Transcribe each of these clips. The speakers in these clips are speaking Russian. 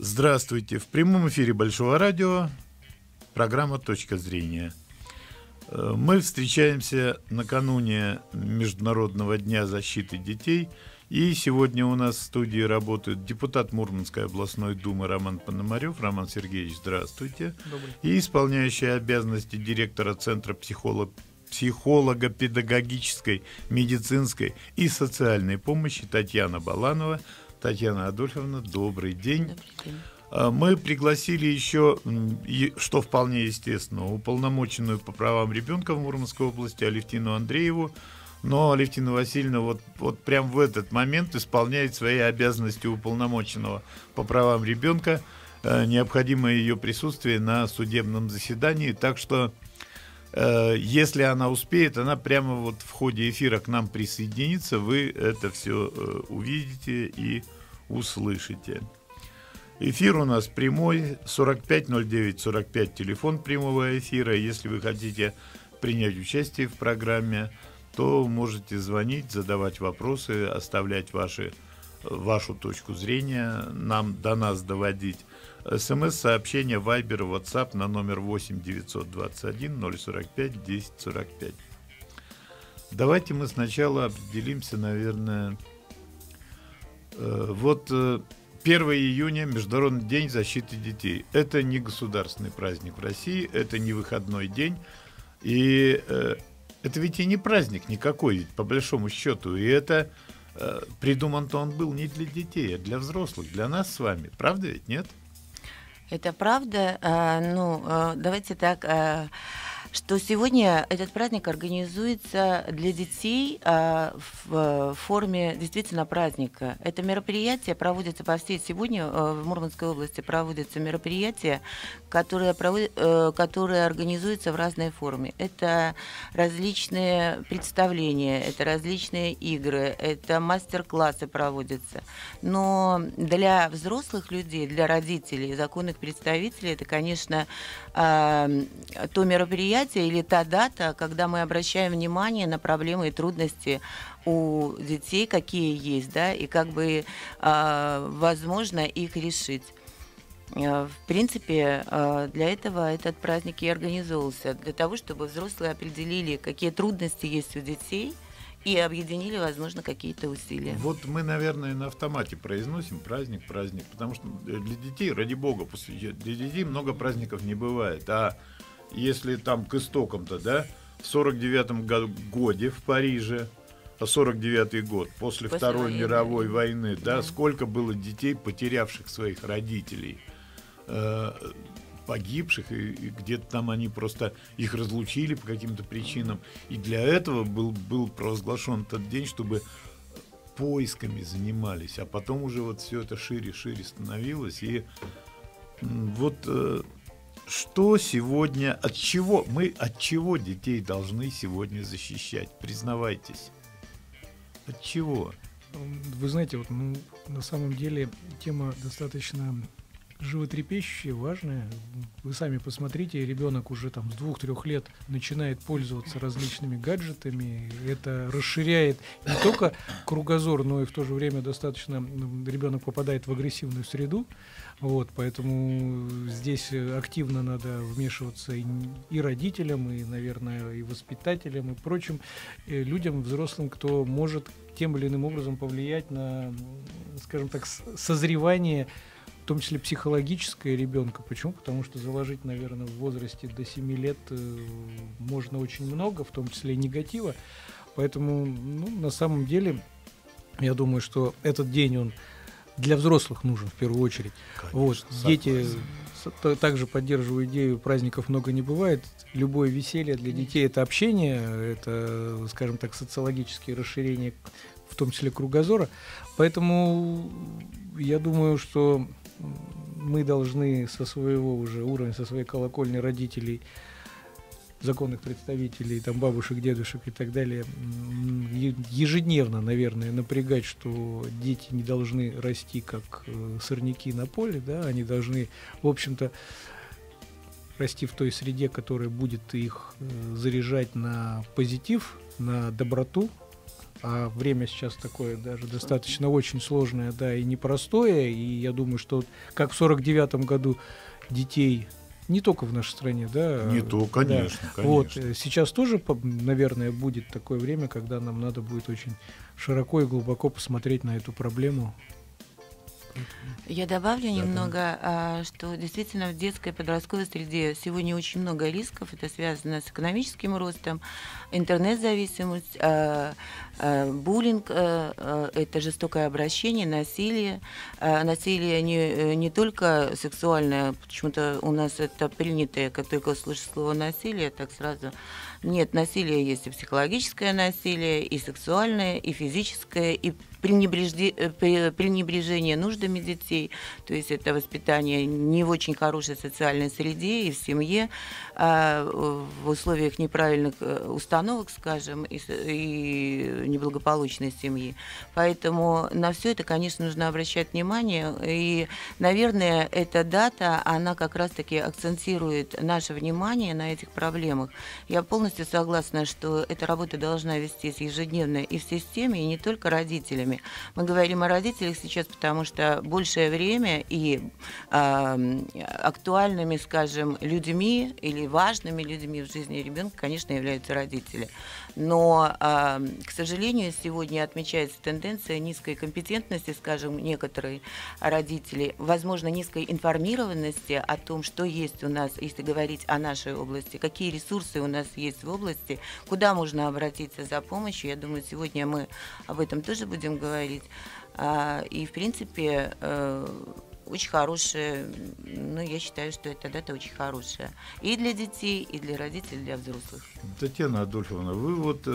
Здравствуйте. В прямом эфире Большого радио программа «Точка зрения». Мы встречаемся накануне Международного дня защиты детей. И сегодня у нас в студии работает депутат Мурманской областной думы Роман Пономарев. Роман Сергеевич, здравствуйте. Добрый. И исполняющий обязанности директора Центра психолого-педагогической, медицинской и социальной помощи Татьяна Баланова. Татьяна Адольфовна, добрый день. Добрый день. Мы пригласили еще, что вполне естественно, уполномоченную по правам ребенка в Мурманской области Алевтину Андрееву. Но Алевтина Васильевна вот прям в этот момент исполняет свои обязанности уполномоченного по правам ребенка. Необходимо ее присутствие на судебном заседании. Так что, если она успеет, она прямо вот в ходе эфира к нам присоединится. Вы это все увидите и услышите. Эфир у нас прямой, 45 09 45, телефон прямого эфира. Если вы хотите принять участие в программе, то можете звонить, задавать вопросы, оставлять вашу точку зрения, до нас доводить. СМС-сообщение, Вайбер, WhatsApp на номер 8 921 045 10 45. Давайте мы сначала определимся, наверное. Вот 1 июня, Международный день защиты детей. Это не государственный праздник в России, это не выходной день. И это ведь и не праздник никакой, по большому счету. И это придуман-то он был не для детей, а для взрослых, для нас с вами. Правда ведь, нет? Это правда. Давайте так, что сегодня этот праздник организуется для детей в форме действительно праздника. Это мероприятие проводится по всей... Сегодня в Мурманской области проводятся мероприятия, которые организуются в разной форме. Это различные представления, это различные игры, это мастер-классы проводятся. Но для взрослых людей, для родителей, законных представителей, это, конечно, то мероприятие, или та дата, когда мы обращаем внимание на проблемы и трудности у детей, какие есть, да, и как бы возможно их решить. В принципе, для этого этот праздник и организовался, для того, чтобы взрослые определили, какие трудности есть у детей, и объединили, возможно, какие-то усилия. Вот мы, наверное, на автомате произносим праздник, потому что для детей, ради бога, для детей много праздников не бывает, а если там к истокам-то, да, в 1949 году в Париже, 1949 год, после Второй мировой войны, да, сколько было детей, потерявших своих родителей, погибших, и где-то там они просто их разлучили по каким-то причинам. И для этого был провозглашен тот день, чтобы поисками занимались, а потом уже вот все это шире становилось. И вот... Что сегодня, от чего детей должны сегодня защищать? Признавайтесь, от чего? Вы знаете, на самом деле тема достаточно животрепещущая, важная. Вы сами посмотрите, ребенок уже там с 2-3 лет начинает пользоваться различными гаджетами. Это расширяет не только кругозор, но и в то же время достаточно ребенок попадает в агрессивную среду. Вот, поэтому здесь активно надо вмешиваться и родителям, и, наверное, и воспитателям, и прочим людям, взрослым, кто может тем или иным образом повлиять на, скажем так, созревание, в том числе психологическое, ребенка. Почему? Потому что заложить, наверное, в возрасте до 7 лет можно очень много, в том числе и негатива. Поэтому, на самом деле, я думаю, что этот день, он для взрослых нужен в первую очередь. Конечно, вот. Дети также поддерживают идею, праздников много не бывает. Любое веселье для детей — это общение, это, скажем так, социологические расширения, в том числе кругозора. Поэтому я думаю, что мы должны со своего уже уровня, со своей колокольни родителей, законных представителей, там, бабушек, дедушек и так далее, ежедневно, наверное, напрягать, что дети не должны расти как сорняки на поле, да, они должны, в общем-то, расти в той среде, которая будет их заряжать на позитив, на доброту, А время сейчас такое даже достаточно очень сложное, да, и непростое. И я думаю, что как в 49-м году детей не только в нашей стране, да? Не только, конечно, да, конечно. Вот, сейчас тоже, наверное, будет такое время, когда нам надо будет очень широко и глубоко посмотреть на эту проблему. Я добавлю немного, что действительно в детской и подростковой среде сегодня очень много рисков. Это связано с экономическим ростом, интернет-зависимость, буллинг, это жестокое обращение, насилие. Насилие не только сексуальное, почему-то у нас это принято, как только услышишь слово насилие, так сразу... Нет, насилие есть и психологическое насилие, и сексуальное, и физическое, и пренебрежение нуждами детей. То есть это воспитание не в очень хорошей социальной среде и в семье, в условиях неправильных установок, скажем, и неблагополучной семьи. Поэтому на все это, конечно, нужно обращать внимание. И, наверное, эта дата, она как раз-таки акцентирует наше внимание на этих проблемах. Я полностью согласна, что эта работа должна вестись ежедневно и в системе, и не только родителями. Мы говорим о родителях сейчас, потому что большее время и актуальными, скажем, людьми или важными людьми в жизни ребенка, конечно, являются родители. Но, к сожалению, сегодня отмечается тенденция низкой компетентности, скажем, некоторых родителей, возможно, низкой информированности о том, что есть у нас, если говорить о нашей области, какие ресурсы у нас есть в области, куда можно обратиться за помощью. Я думаю, сегодня мы об этом тоже будем говорить. И, в принципе, очень хорошая, ну, я считаю, что эта дата очень хорошая и для детей, и для родителей, и для взрослых. Татьяна Адольфовна, вы вот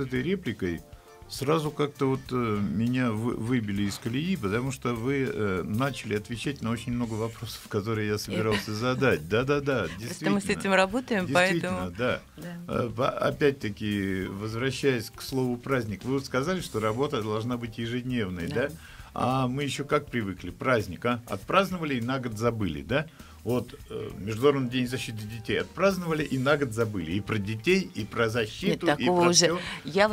этой репликой сразу как-то вот меня выбили из колеи, потому что вы начали отвечать на очень много вопросов, которые я собирался задать. Да-да-да, действительно. Потому что мы с этим работаем, поэтому... Да. Опять-таки, возвращаясь к слову «праздник», вы сказали, что работа должна быть ежедневной, да? А мы еще как привыкли? Праздник, а? Отпраздновали и на год забыли, да? Вот Международный день защиты детей отпраздновали и на год забыли. И про детей, и про защиту, нет, и про все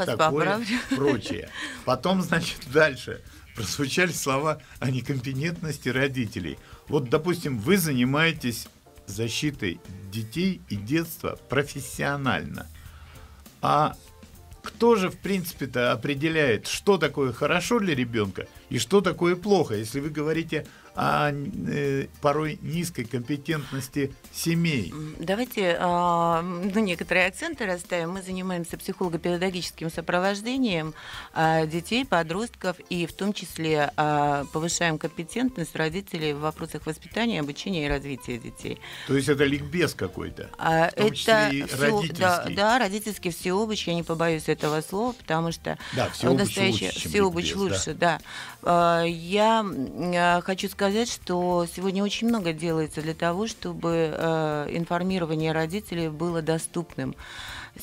такое прочее. Потом, значит, дальше прозвучали слова о некомпетентности родителей. Вот, допустим, вы занимаетесь защитой детей и детства профессионально. А кто же, в принципе-то, определяет, что такое хорошо для ребенка и что такое плохо, если вы говорите... о порой низкой компетентности семей. Давайте некоторые акценты расставим. Мы занимаемся психолого-педагогическим сопровождением детей, подростков, и в том числе повышаем компетентность родителей в вопросах воспитания, обучения и развития детей. То есть это ликбез какой-то? В том числе и родительский. Да, родительский всеобуч, я не побоюсь этого слова, потому что... Да, всеобуч лучше, да. Я хочу сказать, что сегодня очень много делается для того, чтобы информирование родителей было доступным.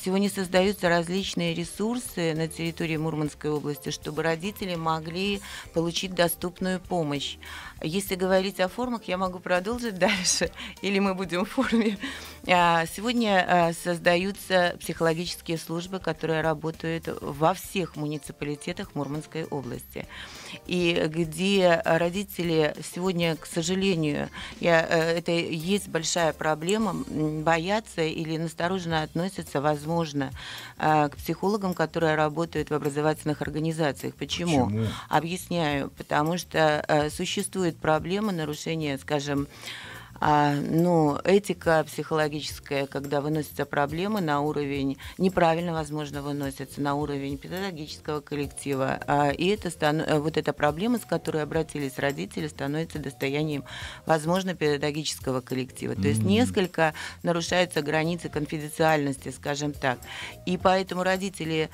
Сегодня создаются различные ресурсы на территории Мурманской области, чтобы родители могли получить доступную помощь. Если говорить о формах, я могу продолжить дальше, или мы будем в форме. Сегодня создаются психологические службы, которые работают во всех муниципалитетах Мурманской области. И где родители сегодня, к сожалению, это есть большая проблема, боятся или настороженно относятся, возможно, к психологам, которые работают в образовательных организациях. Почему? Объясняю. Потому что существует проблема нарушения, скажем, этика психологическая, когда выносятся проблемы на уровень, неправильно, возможно, выносятся на уровень педагогического коллектива. И эта проблема, с которой обратились родители, становится достоянием, возможно, педагогического коллектива. То есть несколько нарушаются границы конфиденциальности, скажем так. И поэтому родители...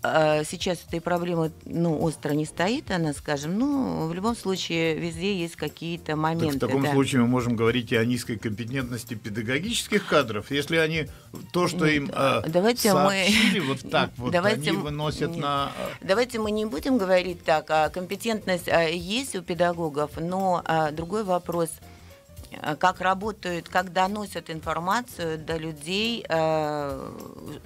Сейчас этой проблемы остро не стоит, она, скажем, в любом случае везде есть какие-то моменты. Так в таком случае мы можем говорить и о низкой компетентности педагогических кадров, если они то, что им сообщили, они выносят на... Давайте мы не будем говорить так, компетентность есть у педагогов, но другой вопрос... как работают, как доносят информацию до людей,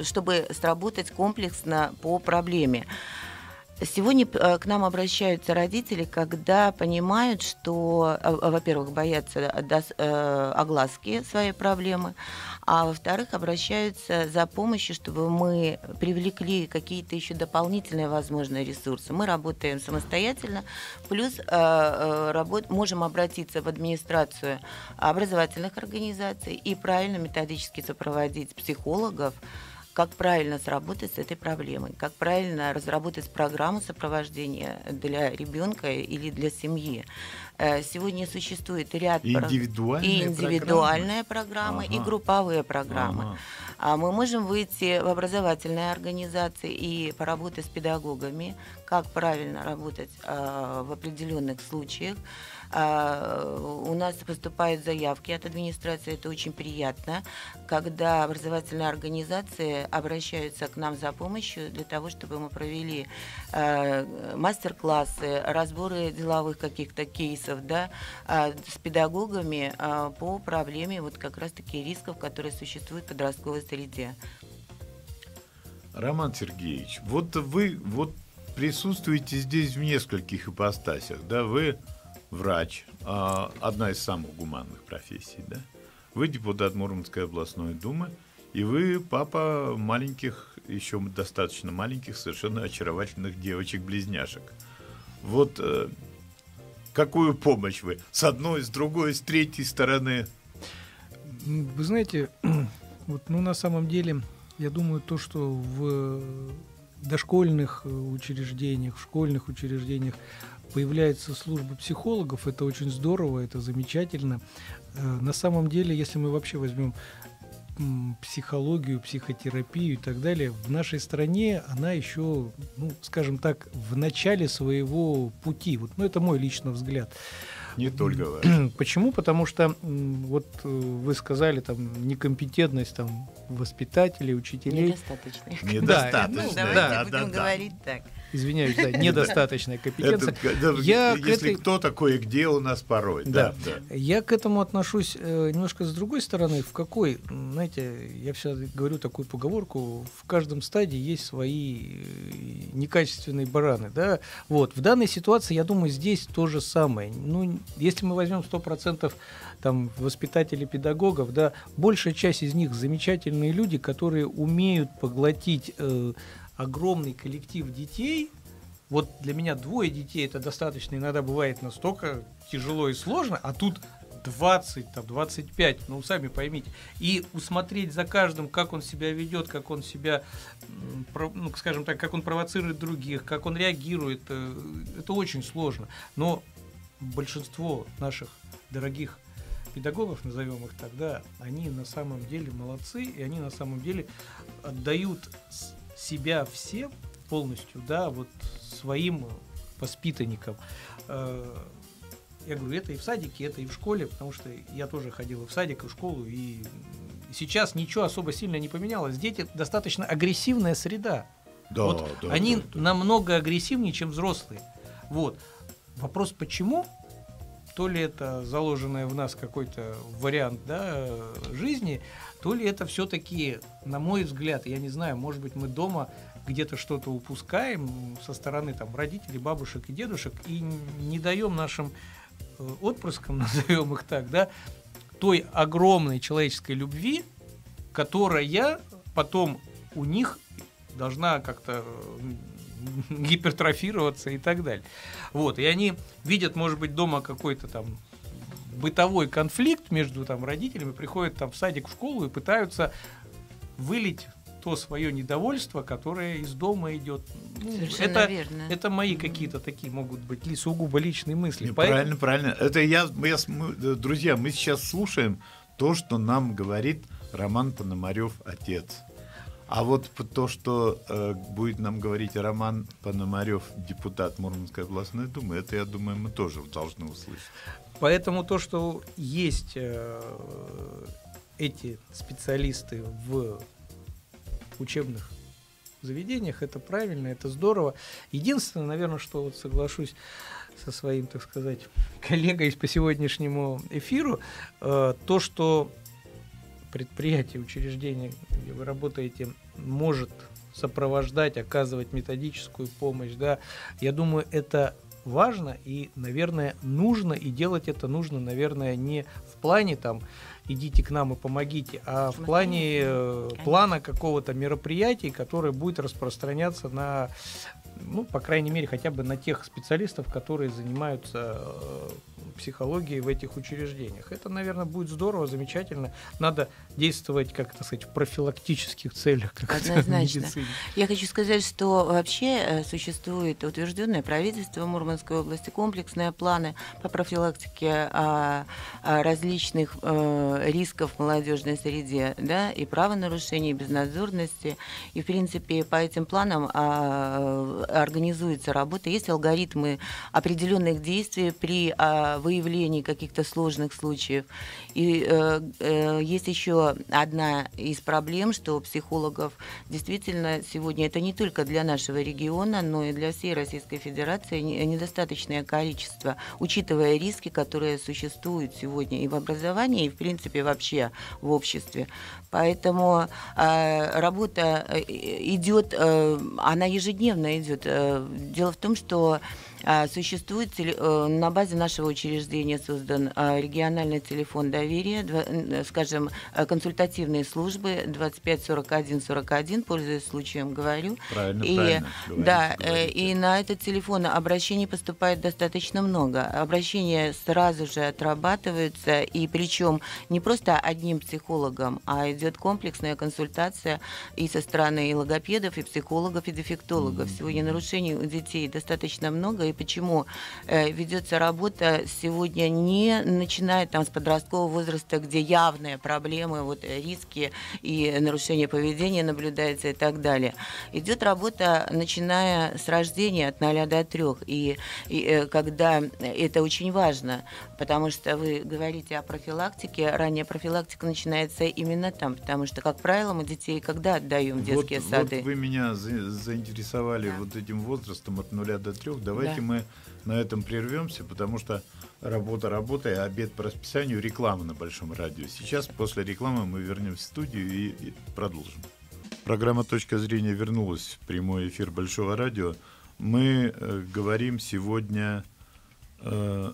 чтобы сработать комплексно по проблеме. Сегодня к нам обращаются родители, когда понимают, что, во-первых, боятся огласки своей проблемы, а во-вторых, обращаются за помощью, чтобы мы привлекли какие-то еще дополнительные возможные ресурсы. Мы работаем самостоятельно, плюс можем обратиться в администрацию образовательных организаций и правильно методически сопроводить психологов, как правильно сработать с этой проблемой, как правильно разработать программу сопровождения для ребенка или для семьи. Сегодня существует ряд индивидуальные программы, и групповые программы. Мы можем выйти в образовательные организации и поработать с педагогами, как правильно работать в определенных случаях. У нас поступают заявки от администрации, это очень приятно, когда образовательные организации обращаются к нам за помощью для того, чтобы мы провели мастер-классы, разборы деловых каких-то кейсов, да, с педагогами по проблеме вот как раз-таки рисков, которые существуют в подростковой среде. Роман Сергеевич, вот вы присутствуете здесь в нескольких ипостасях, да, вы врач, одна из самых гуманных профессий, да? Вы депутат Мурманской областной думы, и вы папа маленьких, еще достаточно маленьких, совершенно очаровательных девочек-близняшек. Вот какую помощь вы с одной, с другой, с третьей стороны? Вы знаете, вот, ну, на самом деле, я думаю, то, что в дошкольных учреждениях, в школьных учреждениях появляется служба психологов, это очень здорово, это замечательно. На самом деле, если мы вообще возьмем психологию, психотерапию и так далее, в нашей стране она еще, ну, скажем так, в начале своего пути. Вот, ну, это мой личный взгляд. Не только ваш. Почему? Потому что вот вы сказали там некомпетентность там воспитателей, учителей. Недостаточная. Недостаточная. Будем говорить так. Извиняюсь, да, недостаточная компетенция. Если кто-то кое-где у нас порой. Да, я к этому отношусь немножко с другой стороны. В какой, знаете, я всегда говорю такую поговорку: в каждом стаде есть свои некачественные бараны. Да? Вот. В данной ситуации, я думаю, здесь то же самое. Ну, если мы возьмем 100% там воспитателей, педагогов, да, большая часть из них замечательные люди, которые умеют поглотить огромный коллектив детей. Вот для меня 2 детей это достаточно, иногда бывает настолько тяжело и сложно, а тут 20, там, 25, ну, сами поймите. И усмотреть за каждым, как он себя ведет, как он себя, ну, скажем так, как он провоцирует других, как он реагирует, это очень сложно. Но большинство наших дорогих педагогов, назовем их так, да, они на самом деле молодцы, и они на самом деле отдают себя все полностью, да, вот своим воспитанникам. Я говорю, это и в садике, это и в школе, потому что я тоже ходил и в садик, и в школу, и сейчас ничего особо сильно не поменялось. Дети — достаточно агрессивная среда. Да, вот да, они намного агрессивнее, чем взрослые. Вот. Вопрос, почему? То ли это заложенное в нас какой-то вариант, да, жизни, то ли это все-таки, на мой взгляд, я не знаю, может быть, мы дома где-то что-то упускаем со стороны там родителей, бабушек и дедушек, и не даем нашим отпрыскам, назовем их так, да, той огромной человеческой любви, которая потом у них должна как-то гипертрофироваться и так далее. Вот. И они видят, может быть, дома какой-то там бытовой конфликт между там родителями, приходят там в садик, в школу и пытаются вылить то свое недовольство, которое из дома идет. Это мои какие-то такие могут быть сугубо личные мысли. Поэтому... Правильно. Это друзья, мы сейчас слушаем то, что нам говорит Роман Пономарев, отец. А вот то, что будет нам говорить Роман Пономарев, депутат Мурманской областной думы, это, я думаю, мы тоже должны услышать. Поэтому то, что есть эти специалисты в учебных заведениях, это правильно, это здорово. Единственное, наверное, что вот соглашусь со своим, так сказать, коллегой по сегодняшнему эфиру, то, что предприятие, учреждение, где вы работаете, может сопровождать, оказывать методическую помощь, да, я думаю, это важно и, наверное, нужно, и делать это нужно, наверное, не в плане там идите к нам и помогите, а в плане плана какого-то мероприятия, которое будет распространяться на, ну, по крайней мере, хотя бы на тех специалистов, которые занимаются психологией в этих учреждениях. Это, наверное, будет здорово, замечательно. Надо действовать, как это сказать, в профилактических целях. Однозначно. Я хочу сказать, что вообще существует утвержденное правительством Мурманской области комплексные планы по профилактике различных рисков в молодежной среде, да, и правонарушений, и безнадзорности. И, в принципе, по этим планам организуется работа. Есть алгоритмы определенных действий при выявлении каких-то сложных случаев. И есть еще одна из проблем, что психологов действительно сегодня, это не только для нашего региона, но и для всей Российской Федерации, недостаточное количество, учитывая риски, которые существуют сегодня и в образовании, и в принципе вообще в обществе. Поэтому работа идет, она ежедневно идет. Дело в том, что существует, на базе нашего учреждения создан региональный телефон доверия, скажем, консультативные службы 25 41 41, пользуясь случаем говорю. Правильно, и, правильно. Да, говорите. И на этот телефон обращений поступает достаточно много. Обращения сразу же отрабатываются, и причем не просто одним психологом, а идет комплексная консультация и со стороны и логопедов, и психологов, и дефектологов. Сегодня нарушений у детей достаточно много, и почему ведется работа сегодня не начиная там с подросткового возраста, где явные проблемы, вот риски и нарушение поведения наблюдается и так далее. Идет работа, начиная с рождения от 0 до 3, и когда это очень важно, потому что вы говорите о профилактике, ранняя профилактика начинается именно там, потому что, как правило, мы детей когда отдаем в детские сады? Вот вы меня заинтересовали, да, вот этим возрастом от 0 до 3, давайте, да, мы на этом прервемся, потому что работа, обед по расписанию, реклама на Большом радио. Сейчас после рекламы мы вернемся в студию и продолжим. Программа «Точка зрения» вернулась в прямой эфир Большого радио. Мы говорим сегодня о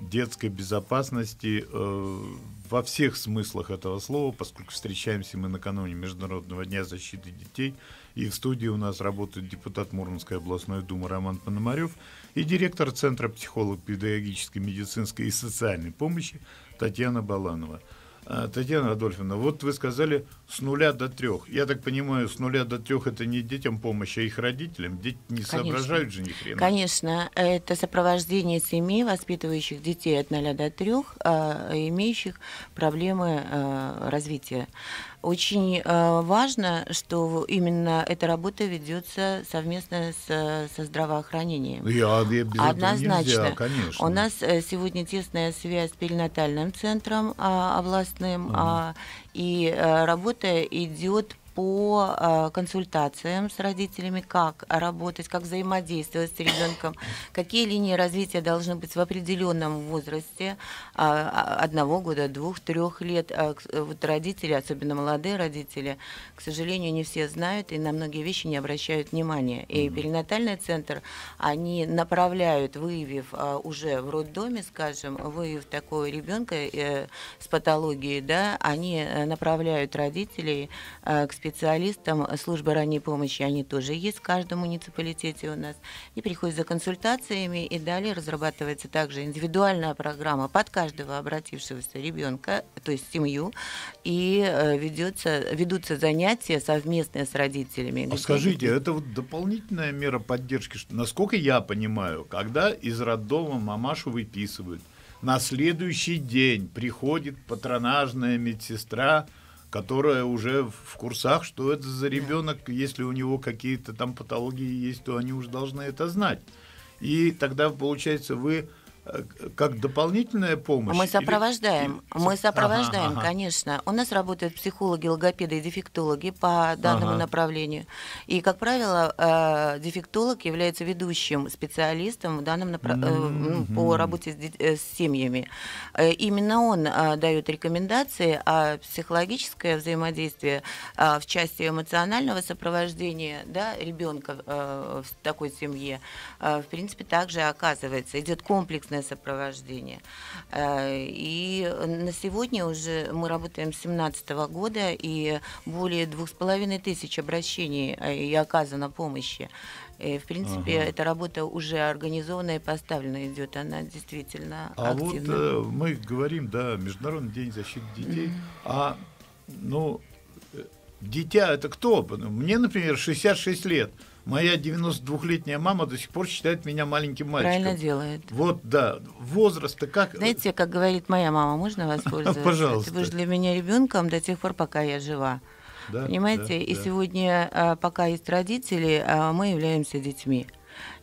детской безопасности во всех смыслах этого слова, поскольку встречаемся мы накануне Международного дня защиты детей. И в студии у нас работает депутат Мурманской областной думы Роман Пономарев и директор Центра психолого-педагогической, медицинской и социальной помощи Татьяна Баланова. Татьяна Адольфовна, вот вы сказали с 0 до 3. Я так понимаю, с 0 до 3 это не детям помощь, а их родителям. Дети не соображают же ни хрена. Конечно, это сопровождение семей, воспитывающих детей от 0 до 3, имеющих проблемы развития. Очень важно, что именно эта работа ведется совместно со здравоохранением. Однозначно. Нельзя, конечно. У нас сегодня тесная связь с перинатальным центром областным, и работа идет по консультациям с родителями, как работать, как взаимодействовать с ребенком, какие линии развития должны быть в определенном возрасте, 1 года, 2-3 лет. Вот родители, особенно молодые родители, к сожалению, не все знают и на многие вещи не обращают внимания. И перинатальный центр, они направляют, выявив уже в роддоме, скажем, выявив такого ребенка с патологией, да, они направляют родителей к специалистам службы ранней помощи, они тоже есть в каждом муниципалитете у нас, и приходят за консультациями, и далее разрабатывается также индивидуальная программа под каждого обратившегося ребенка, то есть семью, и ведутся занятия совместные с родителями. А скажите, это вот дополнительная мера поддержки, что, насколько я понимаю, когда из роддома мамашу выписывают, на следующий день приходит патронажная медсестра, которая уже в курсах, что это за ребенок, если у него какие-то там патологии есть, то они уже должны это знать. И тогда, получается, вы как дополнительная помощь? Мы сопровождаем, конечно. У нас работают психологи, логопеды и дефектологи по данному направлению. И, как правило, дефектолог является ведущим специалистом в данном по работе с семьями. Именно он дает рекомендации о психологическое взаимодействие в части эмоционального сопровождения ребенка в такой семье. В принципе, также оказывается, идет комплексное сопровождение. И на сегодня уже мы работаем с 2017 года, и более 2500 обращений и оказана помощи. И, в принципе, эта работа уже организована и поставлена идет, она действительно активна. А вот мы говорим, Международный день защиты детей, а, ну, дитя это кто? Мне, например, 66 лет. Моя 92-летняя мама до сих пор считает меня маленьким мальчиком. Правильно делает. Вот, да. Возраст-то как... Знаете, как говорит моя мама, можно воспользоваться? Пожалуйста. Ты будешь для меня ребенком до тех пор, пока я жива. Да, понимаете? Да, и сегодня, пока есть родители, мы являемся детьми.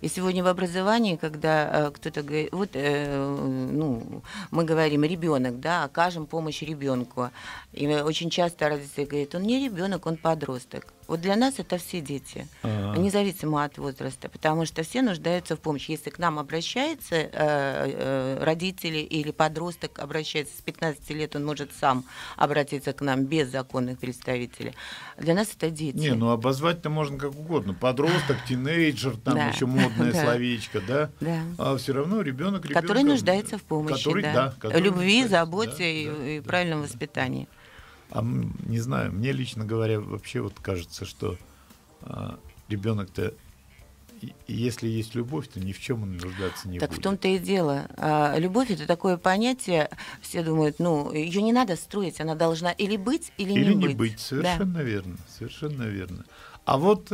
И сегодня в образовании, когда кто-то говорит, мы говорим ребенок, окажем помощь ребенку. И очень часто родители говорят, он не ребенок, он подросток. Вот для нас это все дети, независимо от возраста, потому что все нуждаются в помощи. Если к нам обращаются родители или подросток обращается с 15 лет, он может сам обратиться к нам без законных представителей. Для нас это дети. Не, ну обозвать-то можно как угодно. Подросток, тинейджер, там еще модное словечко, А все равно ребенок, который нуждается в помощи, любви, заботе и правильном воспитании. А не знаю, мне лично говоря, вообще вот кажется, что ребенок-то, если есть любовь, то ни в чем он нуждаться не будет. Так в том-то и дело. Любовь это такое понятие, все думают, ну, ее не надо строить, она должна или быть, или не быть. Или не быть, совершенно верно, совершенно верно. А вот,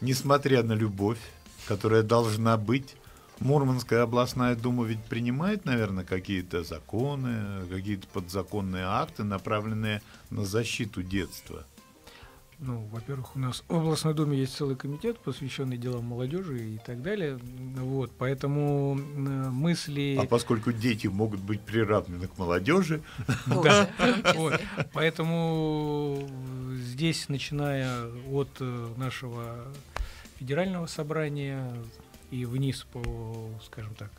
несмотря на любовь, которая должна быть, Мурманская областная дума ведь принимает, наверное, какие-то законы, какие-то подзаконные акты, направленные на защиту детства. Ну, во-первых, у нас в областной думе есть целый комитет, посвященный делам молодежи и так далее. Вот, поэтому мысли... А поскольку дети могут быть приравнены к молодежи... Поэтому здесь, начиная от нашего федерального собрания... и вниз по, скажем так,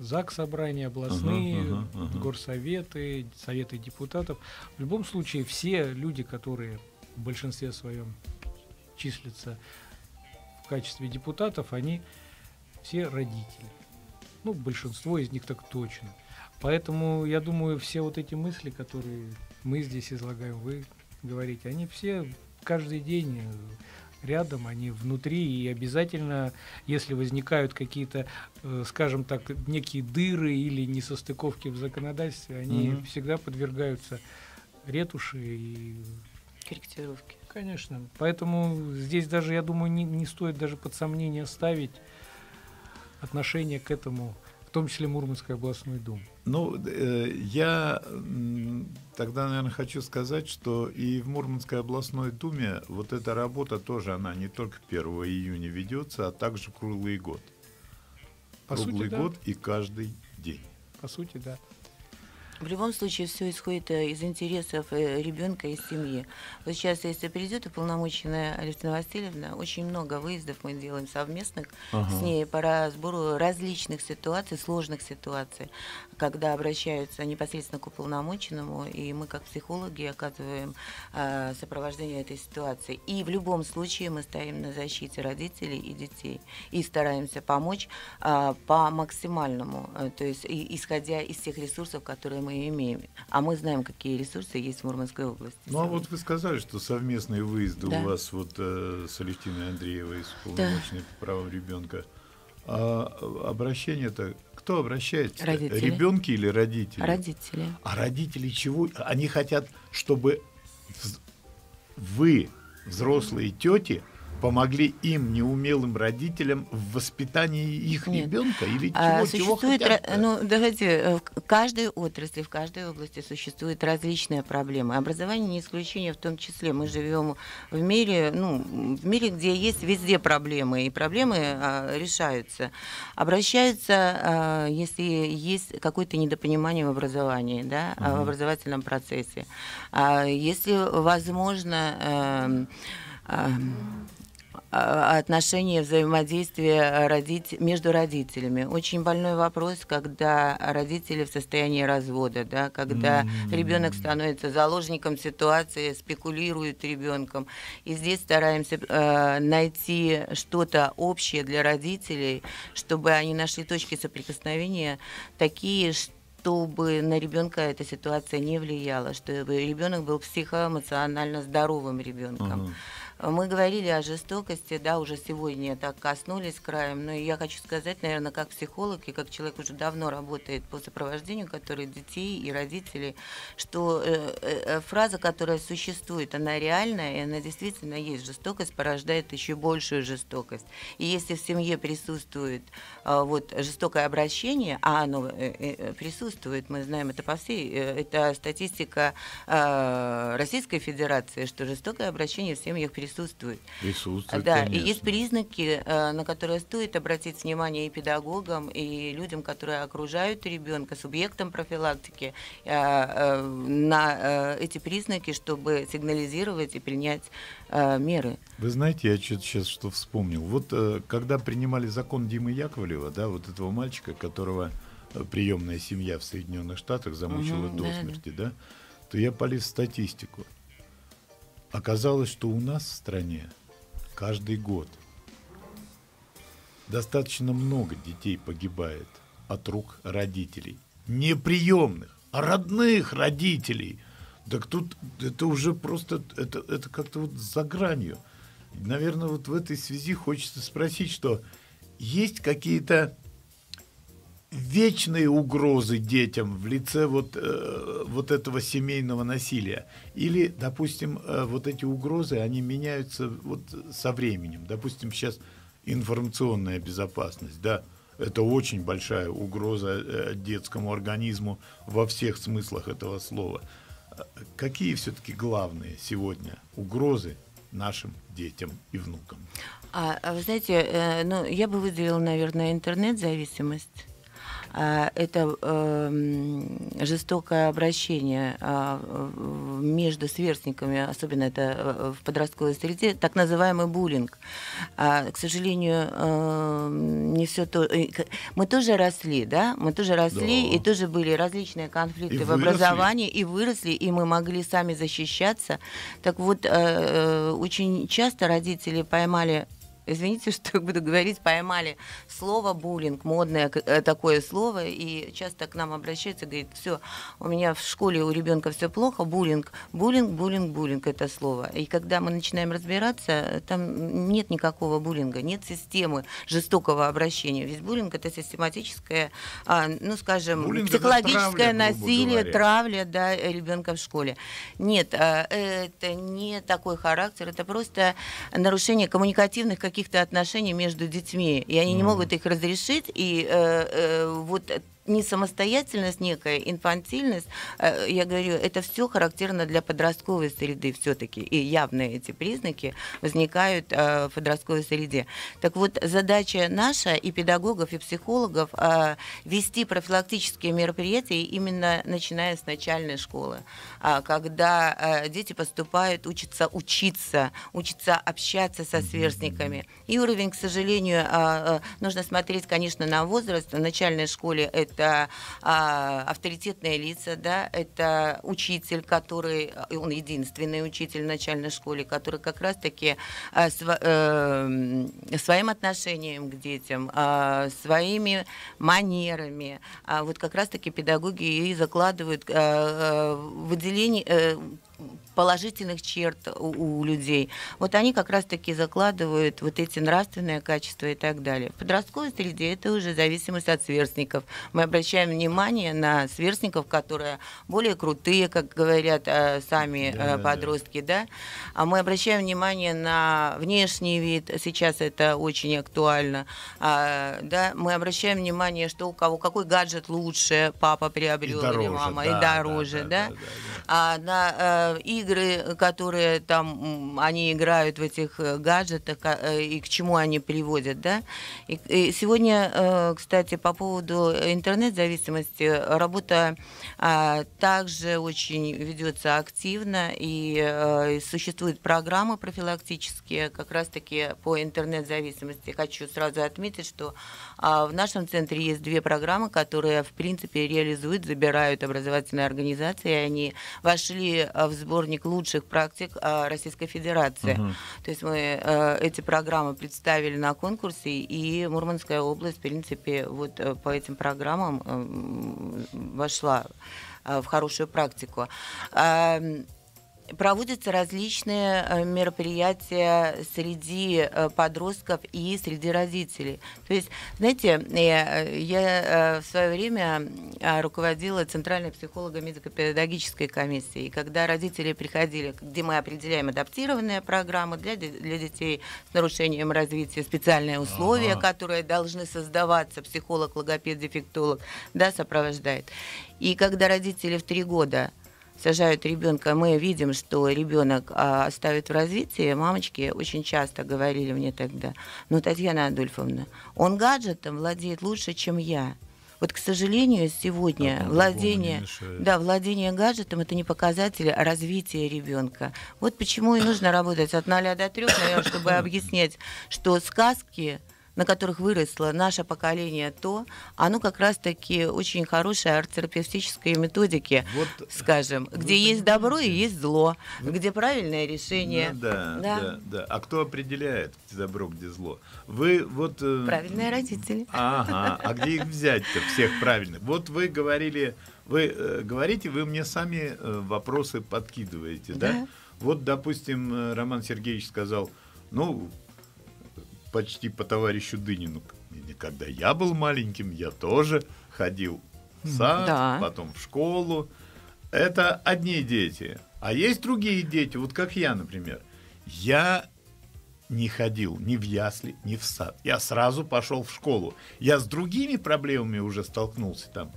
ЗАГС-собрания, областные, горсоветы, советы депутатов. В любом случае, все люди, которые в большинстве своем числятся в качестве депутатов, они все родители. Ну, большинство из них так точно. Поэтому, я думаю, все вот эти мысли, которые мы здесь излагаем, вы говорите, они все каждый день... рядом, они внутри, и обязательно, если возникают какие-то, скажем так, некие дыры или несостыковки в законодательстве, они всегда подвергаются ретуши и корректировке. Конечно. Поэтому здесь даже, я думаю, не стоит даже под сомнение ставить отношение к этому, в том числе Мурманской областной думы. Ну, я тогда, наверное, хочу сказать, что и в Мурманской областной думе вот эта работа тоже, она не только 1 июня ведется, а также круглый год. Круглый год и каждый день. По сути, да. В любом случае, все исходит из интересов ребенка и семьи. Вот сейчас, если придет уполномоченная Алевтина Васильевна, очень много выездов мы делаем совместных с ней по разбору различных ситуаций, сложных ситуаций, когда обращаются непосредственно к уполномоченному, и мы, как психологи, оказываем сопровождение этой ситуации. И в любом случае мы стоим на защите родителей и детей и стараемся помочь по максимальному, то есть исходя из тех ресурсов, которые мы имеем. А мы знаем, какие ресурсы есть в Мурманской области. Ну, а вот вы сказали, что совместные выезды у вас вот с Алевтиной Андреевой, с уполномоченной по правам ребенка. А обращение-то... Кто обращается? Родители. Ребенки или родители? Родители. А родители чего? Они хотят, чтобы вы, взрослые тети, помогли им, неумелым родителям, в воспитании их ребенка или чего хотят? Ну, давайте, в каждой отрасли, в каждой области существует различная проблема. Образование не исключение в том числе. Мы живем в мире, где есть везде проблемы, и проблемы решаются. Обращаются, если есть какое-то недопонимание в образовании, да, в образовательном процессе. Если возможно отношения, взаимодействия между родителями. Очень больной вопрос, когда родители в состоянии развода, да, когда ребенок становится заложником ситуации, спекулирует ребенком. И здесь стараемся найти что-то общее для родителей, чтобы они нашли точки соприкосновения такие, чтобы на ребенка эта ситуация не влияла, чтобы ребенок был психоэмоционально здоровым ребенком. Мы говорили о жестокости, да, уже сегодня так коснулись краем, но я хочу сказать, наверное, как психолог и как человек уже давно работает по сопровождению, который детей и родителей, что фраза, которая существует, она реальная, и она действительно есть. Жестокость порождает еще большую жестокость. И если в семье присутствует вот жестокое обращение, а оно присутствует, мы знаем это по всей, это статистика Российской Федерации, что жестокое обращение в семьях присутствует, да, конечно. И есть признаки, на которые стоит обратить внимание и педагогам, и людям, которые окружают ребенка, субъектам профилактики, на эти признаки, чтобы сигнализировать и принять меры. Вы знаете, я сейчас что вспомнил. Вот когда принимали закон Димы Яковлева, да, вот этого мальчика, которого приемная семья в Соединенных Штатах замучила до смерти, да, то я полез в статистику. Оказалось, что у нас в стране каждый год достаточно много детей погибает от рук родителей. Не приемных, а родных родителей. Так тут это уже просто, это как-то вот за гранью. Наверное, вот в этой связи хочется спросить, что есть какие-то вечные угрозы детям в лице вот этого семейного насилия? Или, допустим, вот эти угрозы, они меняются вот со временем? Допустим, сейчас информационная безопасность, да, это очень большая угроза детскому организму во всех смыслах этого слова. Какие все-таки главные сегодня угрозы нашим детям и внукам? Вы знаете, ну, я бы выделила, наверное, интернет-зависимость. Это жестокое обращение между сверстниками, особенно это в подростковой среде, так называемый буллинг. К сожалению, не все то. Мы тоже росли, да? Мы тоже росли, да. И тоже были различные конфликты в образовании, и выросли, и мы могли сами защищаться. Так вот, очень часто родители поймали... Извините, что буду говорить, поймали слово буллинг, модное такое слово, и часто к нам обращаются, говорит, все, у меня в школе у ребенка все плохо, буллинг, буллинг, буллинг, буллинг, это слово. И когда мы начинаем разбираться, там нет никакого буллинга, нет системы жестокого обращения. Ведь буллинг — это систематическое, ну, скажем, буллинг, психологическое насилие, травля, да, ребенка в школе. Нет, это не такой характер, это просто нарушение коммуникативных каких-то отношений между детьми, и они не могут их разрешить, и вот несамостоятельность некая, инфантильность, я говорю, это все характерно для подростковой среды все-таки, и явные эти признаки возникают в подростковой среде. Так вот, задача наша, и педагогов, и психологов, вести профилактические мероприятия именно начиная с начальной школы, когда дети поступают, учатся общаться со сверстниками. И уровень, к сожалению, нужно смотреть, конечно, на возраст. В начальной школе это авторитетные лица, да, это учитель, который, он единственный учитель в начальной школе, который как раз-таки своим отношением к детям, своими манерами, вот как раз-таки педагоги и закладывают выделение... положительных черт у людей. Вот они как раз-таки закладывают вот эти нравственные качества и так далее. В подростковой среде это уже зависимость от сверстников. Мы обращаем внимание на сверстников, которые более крутые, как говорят сами подростки, да. А мы обращаем внимание на внешний вид, сейчас это очень актуально, да. Мы обращаем внимание, что у кого какой гаджет лучше папа приобрел или мама, и дороже, да. А на игры, которые там они играют в этих гаджетах и к чему они приводят, да. И сегодня, кстати, по поводу интернет-зависимости, работа также очень ведется активно, и существуют программы профилактические как раз-таки по интернет-зависимости. Хочу сразу отметить, что в нашем центре есть две программы, которые, в принципе, реализуют, забирают образовательные организации, они вошли в сборник лучших практик Российской Федерации. То есть мы эти программы представили на конкурсе, и Мурманская область, в принципе, вот по этим программам вошла в хорошую практику. Проводятся различные мероприятия среди подростков и среди родителей. То есть, знаете, я в свое время руководила Центральной психолого-медико-педагогической комиссией. Когда родители приходили, где мы определяем адаптированные программы для детей с нарушением развития, специальные условия, которые должны создаваться, психолог, логопед, дефектолог, да, сопровождает. И когда родители в 3 года сажают ребенка, мы видим, что ребенок ставит в развитии. Мамочки очень часто говорили мне тогда: ну, Татьяна Адольфовна, он гаджетом владеет лучше, чем я. Вот, к сожалению, сегодня владение гаджетом — это не показатель развития ребенка. Вот почему и нужно работать от 0 до 3, наверное, чтобы объяснять, что сказки, на которых выросло наше поколение, то оно как раз-таки очень хорошее арт-терапевтической методики, вот, скажем, где есть добро и есть зло, где правильное решение. Ну, да. А кто определяет, где добро, где зло? Вы вот... Правильные родители. Ага, а где их взять-то, всех правильных? Вот вы говорили, вы мне сами вопросы подкидываете, да? Вот, допустим, Роман Сергеевич сказал, ну... Почти по товарищу Дынину. Когда я был маленьким, я тоже ходил в сад, потом в школу. Это одни дети. А есть другие дети, вот как я, например. Я не ходил ни в ясли, ни в сад. Я сразу пошел в школу. Я с другими проблемами уже столкнулся там.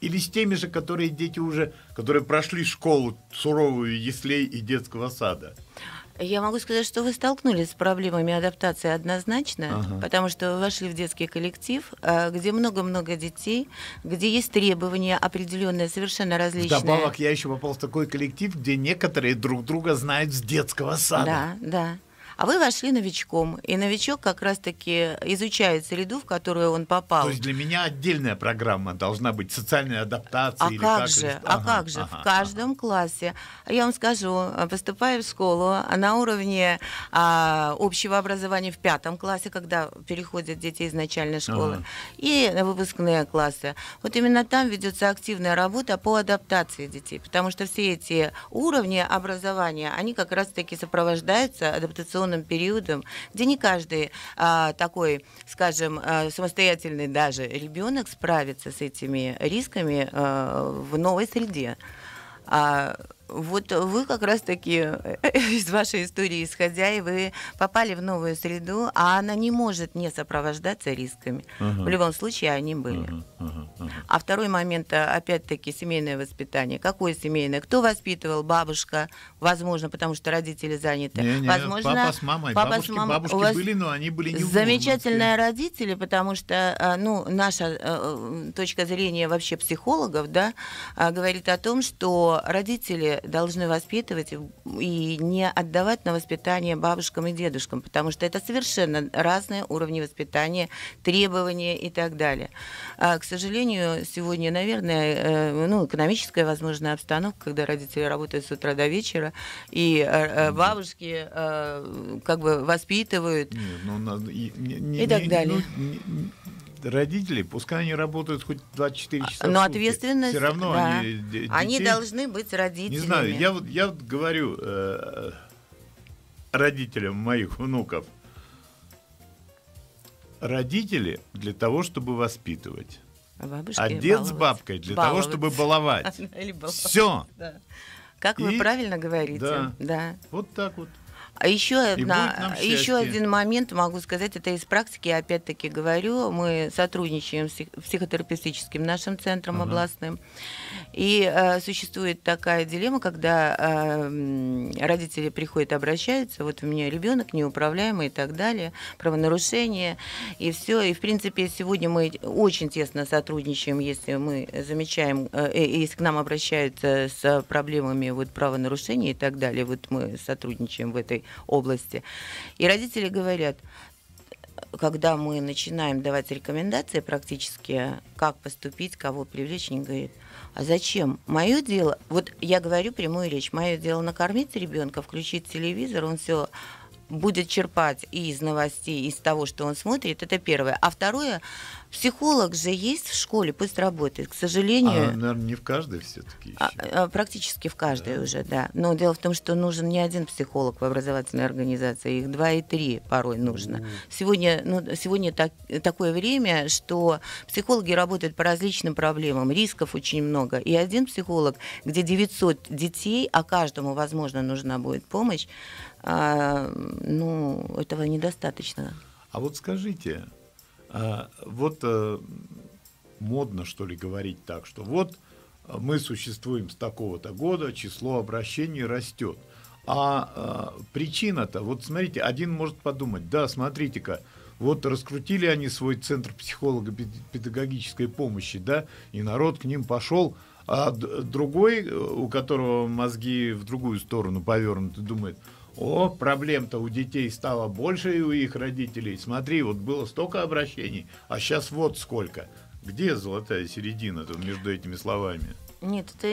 Или с теми же, которые дети уже, которые прошли школу суровую яслей и детского сада. Я могу сказать, что вы столкнулись с проблемами адаптации однозначно, потому что вы вошли в детский коллектив, где много-много детей, где есть требования определенные, совершенно различные. Вдобавок, я еще попал в такой коллектив, где некоторые друг друга знают с детского сада. Да. А вы вошли новичком, и новичок как раз-таки изучает среду, в которую он попал. То есть для меня отдельная программа должна быть социальная адаптация. А как же? В каждом классе, я вам скажу, поступая в школу на уровне общего образования в 5 классе, когда переходят дети из начальной школы, и выпускные классы. Вот именно там ведется активная работа по адаптации детей, потому что все эти уровни образования, они как раз-таки сопровождаются адаптационными периодом, где не каждый такой, скажем, самостоятельный даже ребенок справится с этими рисками в новой среде. Вот вы как раз-таки из вашей истории исходя, и вы попали в новую среду, а она не может не сопровождаться рисками. В любом случае они были. А второй момент, опять-таки, семейное воспитание. Какое семейное? Кто воспитывал? Бабушка, возможно, потому что родители заняты. Возможно, папа с мамой. Бабушки у вас были, но они были не замечательные родители, потому что, ну, наша точка зрения вообще психологов, да, говорит о том, что родители должны воспитывать и не отдавать на воспитание бабушкам и дедушкам, потому что это совершенно разные уровни воспитания, требования и так далее. К сожалению, сегодня, наверное, ну, экономическая, возможно, обстановка, когда родители работают с утра до вечера, и бабушки как бы воспитывают и так далее. родители, пускай они работают хоть 24 часа в сутки, ответственность, все равно да. они детей... Они должны быть родителями. Не знаю, я вот говорю родителям моих внуков. Родители для того, чтобы воспитывать. А дед баловать. С бабкой для баловать. Того, чтобы баловать. Все. Да. Как вы правильно говорите. Да. Да. Вот так вот. А еще один момент могу сказать, это из практики, я опять-таки говорю, мы сотрудничаем с психотерапевтическим нашим центром областным, и существует такая дилемма, когда родители приходят, обращаются, вот у меня ребенок неуправляемый и так далее, правонарушение, и все, и в принципе сегодня мы очень тесно сотрудничаем, если мы замечаем, если к нам обращаются с проблемами вот, правонарушений и так далее, вот мы сотрудничаем в этой области. И родители говорят, когда мы начинаем давать рекомендации практически, как поступить, кого привлечь, они говорят, а зачем? Мое дело, вот я говорю прямую речь, мое дело накормить ребенка, включить телевизор, он все будет черпать и из новостей, и из того, что он смотрит, это первое. А второе, психолог же есть в школе, пусть работает, к сожалению... наверное, не в каждой все-таки. Практически в каждой уже, да. Но дело в том, что нужен не один психолог в образовательной организации, их 2 и 3 порой нужно. Сегодня такое время, что психологи работают по различным проблемам, рисков очень много. И один психолог, где 900 детей, а каждому, возможно, нужна будет помощь, этого недостаточно. А вот скажите... модно, что ли, говорить так, что вот мы существуем с такого-то года, число обращений растет. А причина-то, вот смотрите, один может подумать, да, смотрите-ка, вот раскрутили они свой центр психолого-педагогической помощи, да, и народ к ним пошел, а другой, у которого мозги в другую сторону повернуты, думает... О, проблем-то у детей стало больше и у их родителей. Смотри, вот было столько обращений, а сейчас вот сколько. Где золотая середина-то между этими словами? Нет, это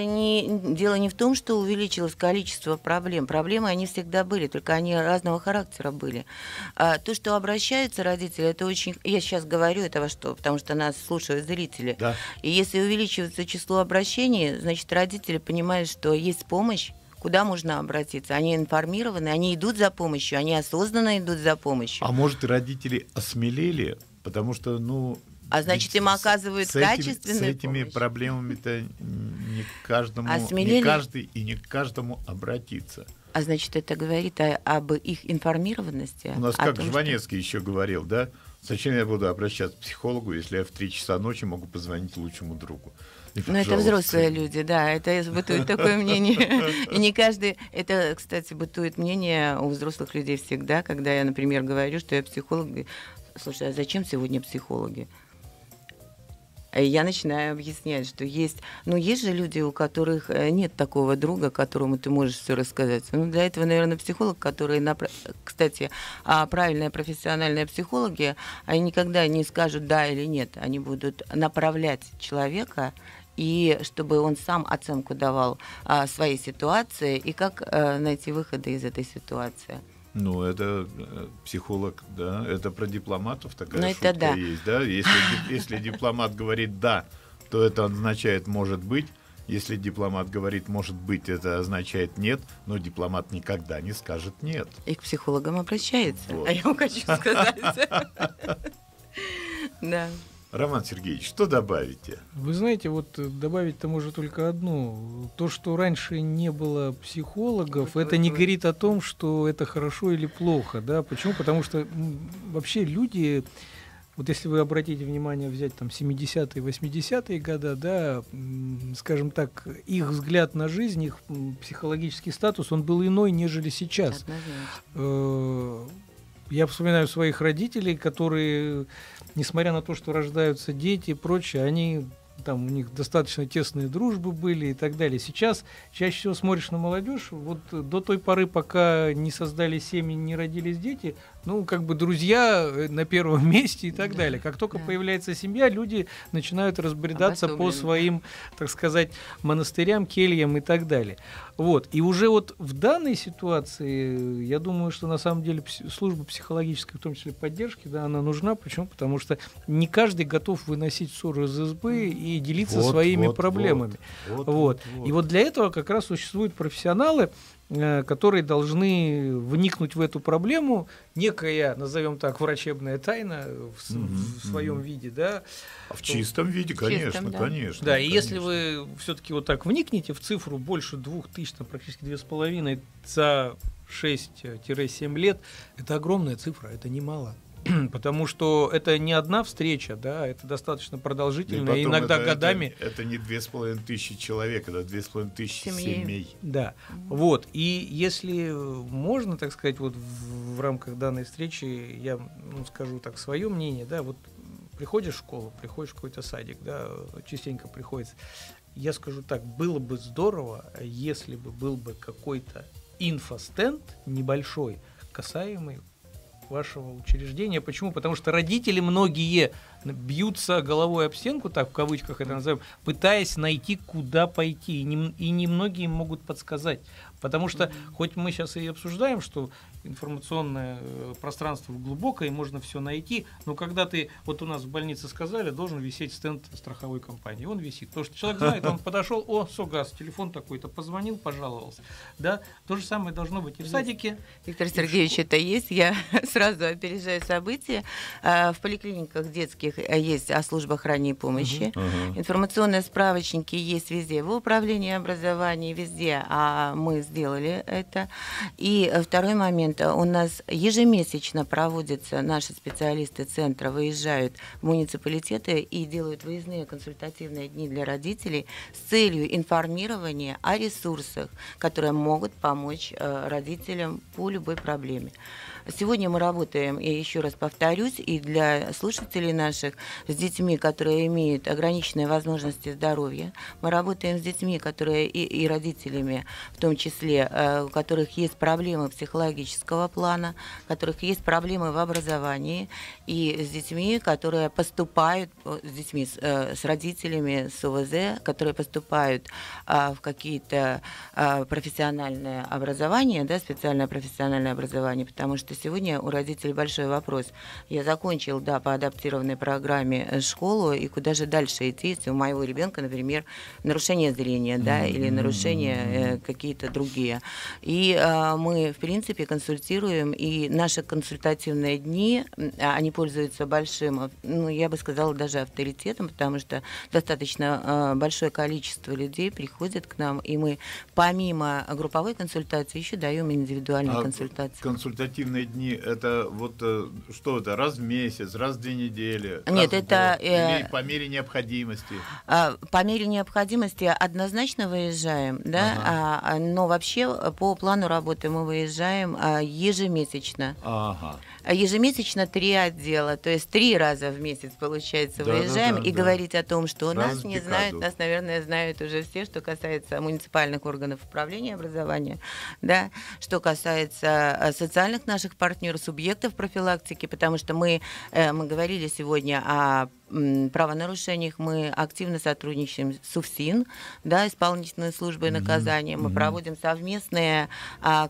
дело не в том, что увеличилось количество проблем. Проблемы, они всегда были, только они разного характера были. То, что обращаются родители, это очень... Я сейчас говорю этого, потому что нас слушают зрители. Да. И если увеличивается число обращений, значит, родители понимают, что есть помощь, куда можно обратиться. Они информированы, они идут за помощью, они осознанно идут за помощью. А может, родители осмелели, потому что, значит, им оказывают качественную помощь. С этими проблемами-то не каждый обратится. А значит, это говорит об их информированности. У нас как Жванецкий еще говорил, да? Зачем я буду обращаться к психологу, если я в 3 часа ночи могу позвонить лучшему другу? Ну, это взрослые люди, да, это бытует такое мнение. И не каждый... Это, кстати, бытует мнение у взрослых людей всегда, когда я, например, говорю, что я психолог. Слушай, а зачем сегодня психологи? Я начинаю объяснять, что есть... есть же люди, у которых нет такого друга, которому ты можешь все рассказать. Для этого, наверное, психолог, который... Кстати, правильные профессиональные психологи, они никогда не скажут «да» или «нет». Они будут направлять человека... и чтобы он сам оценку давал своей ситуации и как найти выходы из этой ситуации. Это психолог, да, это про дипломатов такая шутка да. есть, да? Если дипломат говорит «да», то это означает «может быть». Если дипломат говорит «может быть», это означает «нет», но дипломат никогда не скажет «нет». И к психологам обращается, вот. А я вам хочу сказать. Да. Роман Сергеевич, что добавите? Вы знаете, добавить-то можно только одно. То, что раньше не было психологов, это не говорит о том, что это хорошо или плохо. Да? Почему? Потому что вообще люди, вот если вы обратите внимание, взять там 70-е, 80-е годы, да, скажем так, их взгляд на жизнь, их психологический статус, он был иной, нежели сейчас. Я вспоминаю своих родителей, которые... Несмотря на то, что рождаются дети и прочее, у них достаточно тесные дружбы были и так далее. Сейчас чаще всего смотришь на молодежь. Вот до той поры, пока не создали семьи, не родились дети, ну, как бы друзья на первом месте и так далее. Как только появляется семья, люди начинают разбредаться по своим, так сказать, монастырям, кельям и так далее. Вот. И уже вот в данной ситуации, я думаю, что на самом деле служба психологической, в том числе поддержки, да, она нужна. Почему? Потому что не каждый готов выносить ссоры из избы и делиться своими проблемами. И вот для этого как раз существуют профессионалы, которые должны вникнуть в эту проблему. Некая, назовем так, врачебная тайна в своем виде, да? В чистом виде, конечно, конечно. Да, и если вы все-таки вот так вникнете в цифру больше 2000, практически 2,5 за 6-7 лет, это огромная цифра, это немало. Потому что это не одна встреча, да, это достаточно продолжительно, и иногда это, годами. Это не 2500 человек, это 2500 семей. Да, вот. И если можно, так сказать, вот в рамках данной встречи я скажу так свое мнение, да, вот приходишь в школу, приходишь в какой-то садик, да, частенько приходится. Я скажу так, было бы здорово, если бы был бы какой-то инфостенд небольшой, касаемый вашего учреждения. Почему? Потому что родители многие бьются головой об стенку, так в кавычках это назовем, пытаясь найти, куда пойти. И немногие могут подсказать. Потому что, хоть мы сейчас и обсуждаем, что информационное пространство глубокое, и можно все найти, но когда ты, вот у нас в больнице сказали, должен висеть стенд страховой компании. Он висит. Потому что человек знает, он подошел, о, СОГАЗ, телефон такой-то, позвонил, пожаловался. Да? То же самое должно быть и в садике. Виктор Сергеевич, это есть. Я сразу опережаю события. В поликлиниках детских есть о службах ранней помощи. Информационные справочники есть везде. В управлении образования везде. А мы сделали это. И второй момент. У нас ежемесячно проводятся наши специалисты центра, выезжают в муниципалитеты и делают выездные консультативные дни для родителей с целью информирования о ресурсах, которые могут помочь родителям по любой проблеме. Сегодня мы работаем, я еще раз повторюсь, и для слушателей наших, с детьми, которые имеют ограниченные возможности здоровья. Мы работаем с детьми, которые и родителями, в том числе, у которых есть проблемы психологического плана, у которых есть проблемы в образовании, и с детьми, которые поступают, с детьми, с родителями, с ОВЗ, которые поступают в какие-то профессиональные образования, да, специальное профессиональное образование, потому что сегодня у родителей большой вопрос. Я закончил, да, по адаптированной программе школу, и куда же дальше идти, если у моего ребенка, например, нарушение зрения, да, или нарушения какие-то другие. И мы, в принципе, консультируем, и наши консультативные дни, они пользуются большим, ну, я бы сказала, даже авторитетом, потому что достаточно большое количество людей приходит к нам, и мы помимо групповой консультации еще даем индивидуальные консультации. Консультативные дни, это вот что это, раз в месяц, раз в 2 недели? Нет, это... Или по мере необходимости? По мере необходимости однозначно выезжаем, да, но вообще по плану работы мы выезжаем ежемесячно. Ежемесячно 3 отдела, то есть 3 раза в месяц, получается, выезжаем, и говорить о том, что нас не знают, нас, наверное, знают уже все, что касается муниципальных органов управления образования, да, что касается социальных наших партнеров, субъектов профилактики, потому что мы говорили сегодня о правонарушениях, мы активно сотрудничаем с УФСИН, да, исполнительной службой наказания, мы проводим совместные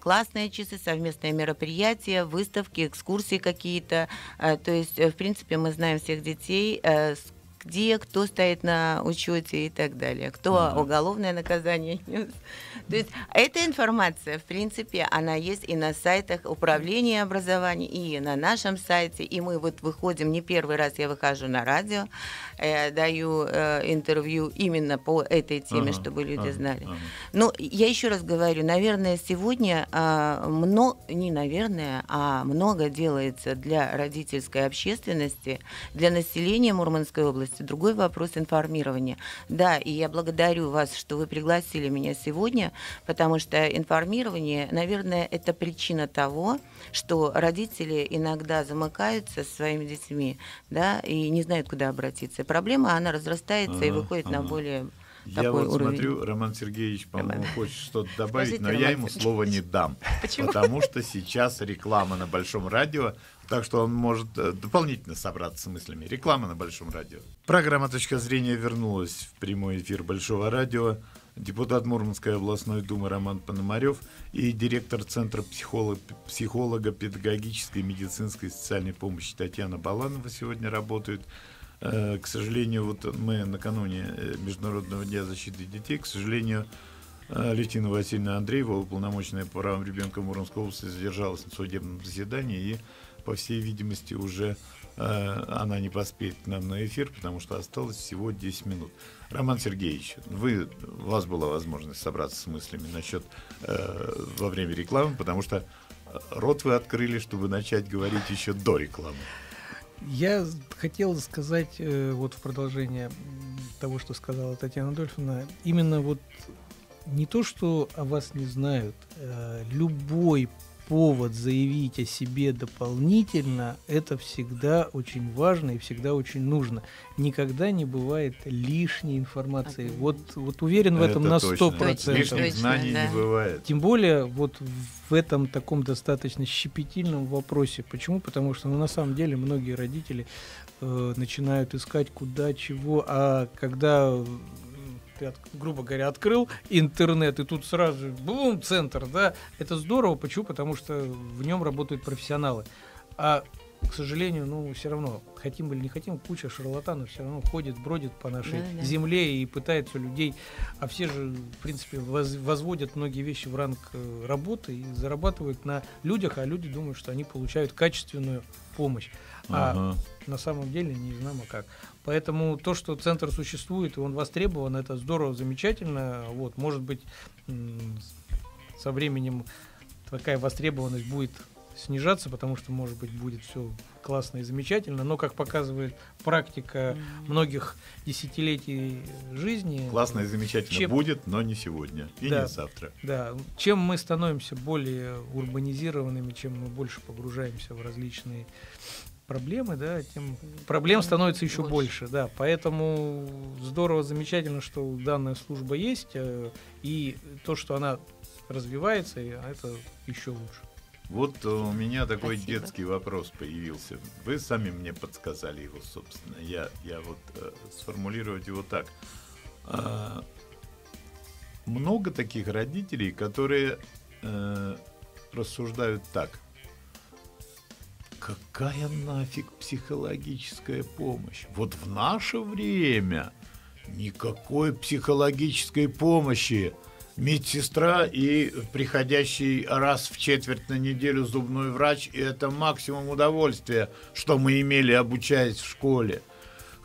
классные часы, совместные мероприятия, выставки, экскурсии какие-то, то есть, в принципе, мы знаем всех детей, где, кто стоит на учете и так далее, кто уголовное наказание. То есть эта информация, в принципе, она есть и на сайтах управления образования, и на нашем сайте, и мы вот выходим, не первый раз я выхожу на радио, даю интервью именно по этой теме, чтобы люди знали. Но я еще раз говорю, наверное, сегодня, не наверное, а много делается для родительской общественности, для населения Мурманской области. Другой вопрос информирования. Да, и я благодарю вас, что вы пригласили меня сегодня, потому что информирование, наверное, это причина того, что родители иногда замыкаются со своими детьми, да, и не знают, куда обратиться. Проблема, она разрастается и выходит на более такой уровень. Я вот смотрю, Роман Сергеевич, по-моему, хочет что-то добавить, но я ему слово не дам. Почему? Потому что сейчас реклама на Большом радио, так что он может дополнительно собраться с мыслями. Реклама на Большом радио. Программа «Точка зрения» вернулась в прямой эфир Большого радио. Депутат Мурманской областной думы Роман Пономарев и директор Центра психолого-педагогической, медицинской и социальной помощи Татьяна Баланова сегодня работают. К сожалению, вот мы накануне Международного дня защиты детей, к сожалению, Алевтина Васильевна Андреева, уполномоченная по правам ребенка Мурманской области, задержалась на судебном заседании и, по всей видимости, уже она не поспеет к нам на эфир, потому что осталось всего 10 минут. Роман Сергеевич, у вас была возможность собраться с мыслями насчет во время рекламы, потому что рот вы открыли, чтобы начать говорить еще до рекламы. Я хотел сказать вот в продолжение того, что сказала Татьяна Адольфовна, именно вот не то, что о вас не знают, любой повод заявить о себе дополнительно, это всегда очень важно и всегда очень нужно. Никогда не бывает лишней информации. Вот уверен в этом это на 100%. Лишних знаний не бывает. Тем более вот в этом таком достаточно щепетильном вопросе. Почему? Потому что на самом деле многие родители начинают искать куда, чего, а когда... грубо говоря, открыл интернет, и тут сразу же, бум, центр, да, это здорово, почему? Потому что в нем работают профессионалы, а, к сожалению, ну, все равно, хотим или не хотим, куча шарлатанов все равно ходит, бродит по нашей земле и пытается людей, а все же, в принципе, возводят многие вещи в ранг работы и зарабатывают на людях, а люди думают, что они получают качественную помощь, а на самом деле не знамо как. Поэтому то, что центр существует и он востребован, это здорово, замечательно. Вот, может быть, со временем такая востребованность будет снижаться, потому что, может быть, будет все классно и замечательно, но, как показывает практика многих десятилетий жизни... Классно и замечательно будет, но не сегодня и не завтра. Да, чем мы становимся более урбанизированными, чем мы больше погружаемся в различные... проблемы, да, тем проблем становится еще больше, да, поэтому здорово, замечательно, что данная служба есть, и то, что она развивается, это еще лучше. Вот у меня такой детский вопрос появился, вы сами мне подсказали его, собственно, я вот сформулировать его так. Много таких родителей, которые рассуждают так: какая нафиг психологическая помощь? Вот в наше время никакой психологической помощи. Медсестра и приходящий раз в четверть на неделю зубной врач – это максимум удовольствия, что мы имели, обучаясь в школе.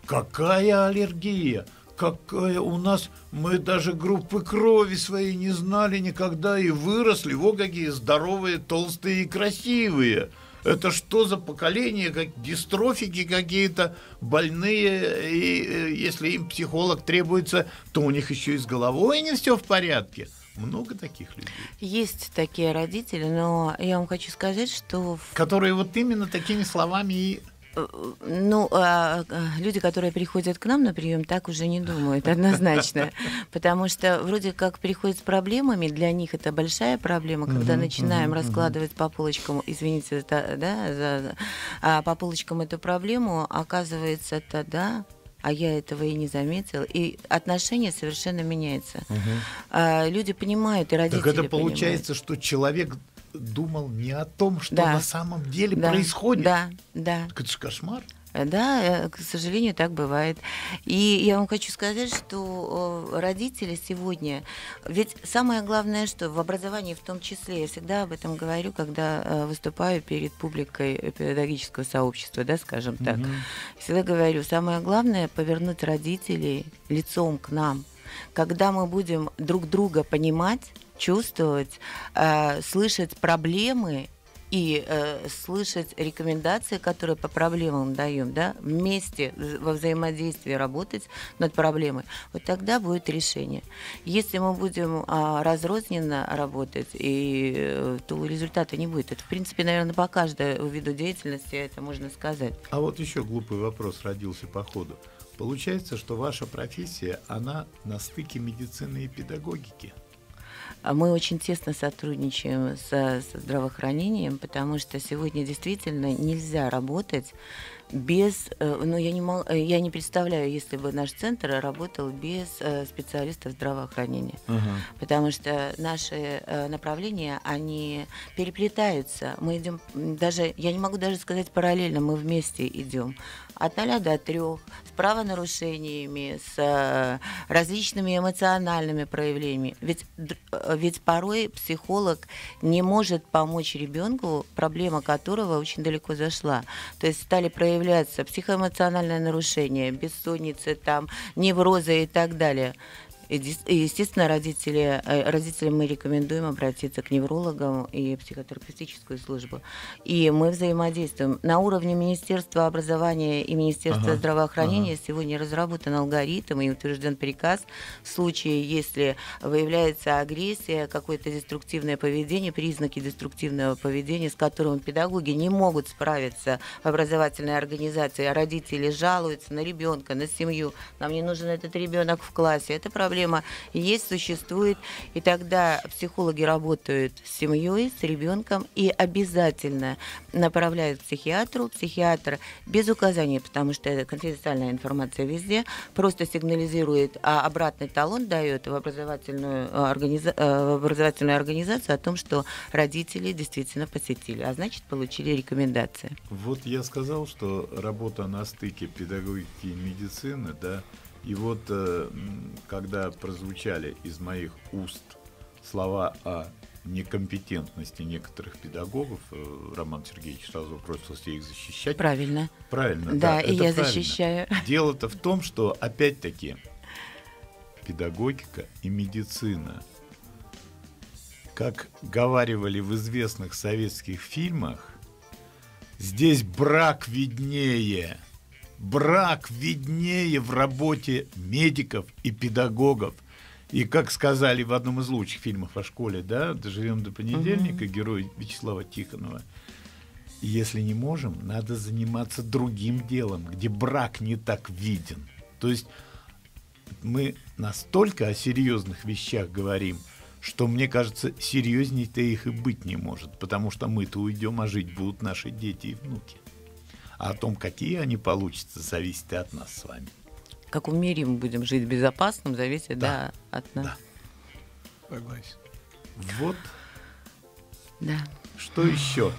Какая аллергия? Какая у нас... Мы даже группы крови своей не знали никогда и выросли. Во какие здоровые, толстые и красивые. Это что за поколение, как дистрофики какие-то, больные, и если им психолог требуется, то у них еще и с головой не все в порядке. Много таких людей. Есть такие родители, но я вам хочу сказать, что... Которые вот именно такими словами и... Ну, люди, которые приходят к нам на прием, так уже не думают, однозначно. Потому что вроде как приходят с проблемами, для них это большая проблема, когда начинаем раскладывать по полочкам, извините, по полочкам эту проблему, оказывается, тогда... а я этого и не заметил, и отношение совершенно меняется. Люди понимают, и родители понимают. Так это получается, что человек думал не о том, что на самом деле происходит. Да. Это же кошмар. Да, к сожалению, так бывает. И я вам хочу сказать, что родители сегодня... Ведь самое главное, что в образовании в том числе, я всегда об этом говорю, когда выступаю перед публикой педагогического сообщества, да, скажем так, всегда говорю, самое главное — повернуть родителей лицом к нам. Когда мы будем друг друга понимать, чувствовать, слышать проблемы и слышать рекомендации, которые по проблемам даем, да, вместе во взаимодействии работать над проблемой, вот тогда будет решение. Если мы будем разрозненно работать, то результата не будет. Это, в принципе, наверное, по каждому виду деятельности это можно сказать. А вот еще глупый вопрос родился по ходу. Получается, что ваша профессия, она на стыке медицины и педагогики. Мы очень тесно сотрудничаем со здравоохранением, потому что сегодня действительно нельзя работать без... Ну, я не представляю, если бы наш центр работал без специалистов здравоохранения. Потому что наши направления, они переплетаются. Мы идем даже... Я не могу даже сказать параллельно, мы вместе идем. От 0 до 3, с правонарушениями, с различными эмоциональными проявлениями. Ведь порой психолог не может помочь ребенку, проблема которого очень далеко зашла. То есть стали проявляться психоэмоциональные нарушения, бессонницы, там, неврозы и так далее. И, естественно, родителям мы рекомендуем обратиться к неврологам и психотерапевтическую службу. И мы взаимодействуем. На уровне Министерства образования и Министерства здравоохранения сегодня разработан алгоритм и утвержден приказ в случае, если выявляется агрессия, какое-то деструктивное поведение, признаки деструктивного поведения, с которым педагоги не могут справиться в образовательной организации, а родители жалуются на ребенка, на семью. Нам не нужен этот ребенок в классе. Это проблема. Есть, существует, и тогда психологи работают с семьей, с ребенком и обязательно направляют к психиатру. Психиатр без указаний, потому что это конфиденциальная информация везде, просто сигнализирует, а обратный талон дает в образовательную организацию о том, что родители действительно посетили, а значит, получили рекомендации. Вот я сказал, что работа на стыке педагогики и медицины, да. И вот, когда прозвучали из моих уст слова о некомпетентности некоторых педагогов, Роман Сергеевич сразу бросился их защищать. Правильно. Правильно, да. Да, и я защищаю. Дело-то в том, что, опять-таки, педагогика и медицина, как говаривали в известных советских фильмах, здесь брак виднее. Брак виднее в работе медиков и педагогов. И, как сказали в одном из лучших фильмов о школе, да, «Доживем до понедельника», герой Вячеслава Тихонова, если не можем, надо заниматься другим делом, где брак не так виден. То есть мы настолько о серьезных вещах говорим, что, мне кажется, серьезней-то их и быть не может, потому что мы-то уйдем, а жить будут наши дети и внуки. А о том, какие они получатся, зависит и от нас с вами. В каком мире мы будем жить безопасным, зависит, да, да, от нас. Да. Согласен. Вот. Да. Что еще?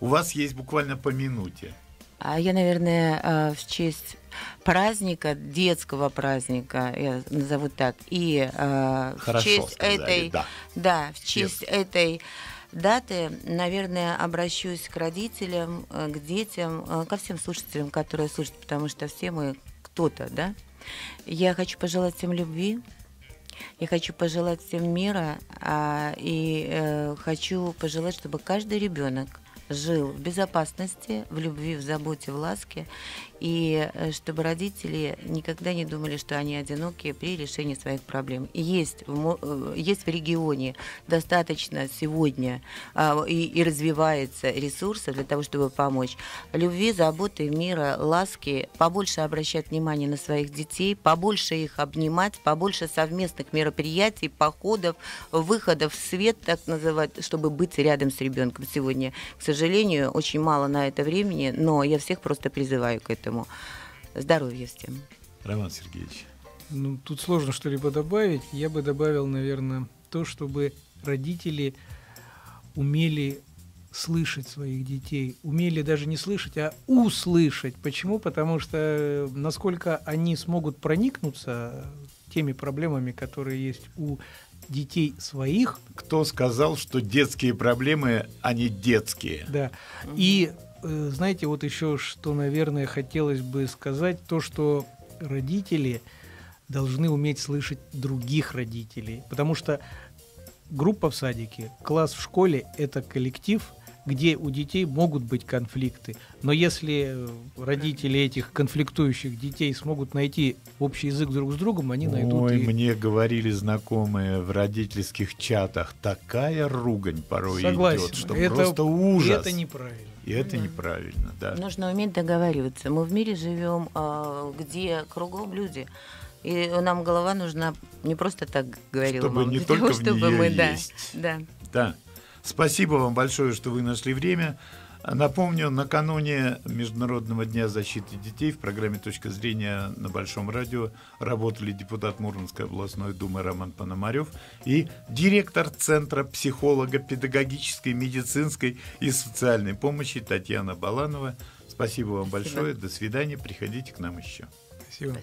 У вас есть буквально по минуте. А я, наверное, в честь праздника, детского праздника, я назову так, и в честь этой, да. Да, в честь этой даты, наверное, обращусь к родителям, к детям, ко всем слушателям, которые слушают, потому что все мы кто-то, да? Я хочу пожелать всем любви, я хочу пожелать всем мира, и хочу пожелать, чтобы каждый ребенок жил в безопасности, в любви, в заботе, в ласке, и чтобы родители никогда не думали, что они одинокие при решении своих проблем. Есть в регионе достаточно сегодня и развивается ресурсов для того, чтобы помочь. Любви, заботы, мира, ласки, побольше обращать внимание на своих детей, побольше их обнимать, побольше совместных мероприятий, походов, выходов в свет, так называть, чтобы быть рядом с ребенком сегодня. К сожалению, очень мало на это времени, но я всех просто призываю к этому. Здоровья всем. Роман Сергеевич. Ну, тут сложно что-либо добавить. Я бы добавил, наверное, то, чтобы родители умели слышать своих детей. Умели даже не слышать, а услышать. Почему? Потому что насколько они смогут проникнуться теми проблемами, которые есть у детей своих. Кто сказал, что детские проблемы, они детские? Да. И знаете, вот еще что, наверное, хотелось бы сказать, то, что родители должны уметь слышать других родителей, потому что группа в садике, класс в школе – это коллектив, где у детей могут быть конфликты. Но если родители этих конфликтующих детей смогут найти общий язык друг с другом, они найдут. Ой, мне говорили знакомые в родительских чатах, такая ругань порой идет, что это просто ужас. Это неправильно. И это неправильно, да. Нужно уметь договариваться. Мы в мире живем, где кругом люди. И нам голова нужна не просто так, говорила мама, не только того, чтобы мы, да. Спасибо вам большое, что вы нашли время. Напомню, накануне Международного дня защиты детей в программе «Точка зрения» на Большом радио работали депутат Мурманской областной думы Роман Пономарев и директор Центра психолого-педагогической, медицинской и социальной помощи Татьяна Баланова. Спасибо вам большое. До свидания. Приходите к нам еще. Спасибо.